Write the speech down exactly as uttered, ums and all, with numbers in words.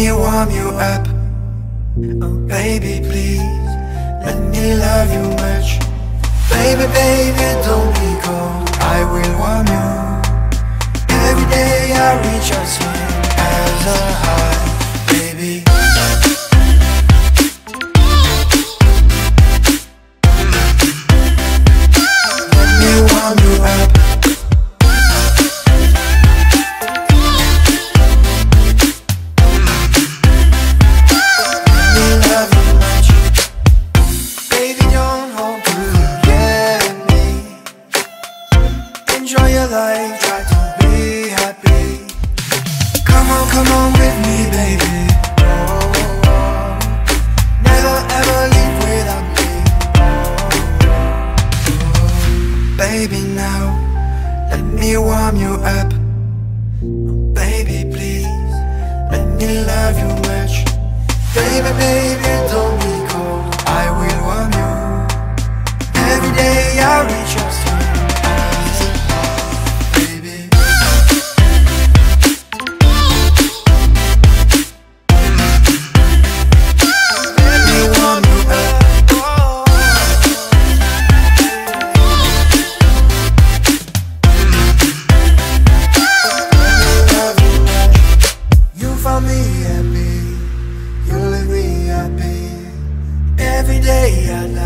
me warm you up. Oh baby, please, let me love you much. Baby, baby, don't be cold, I will warm you. Every day I reach your skin as a heart, baby. Let me warm you up. Yeah.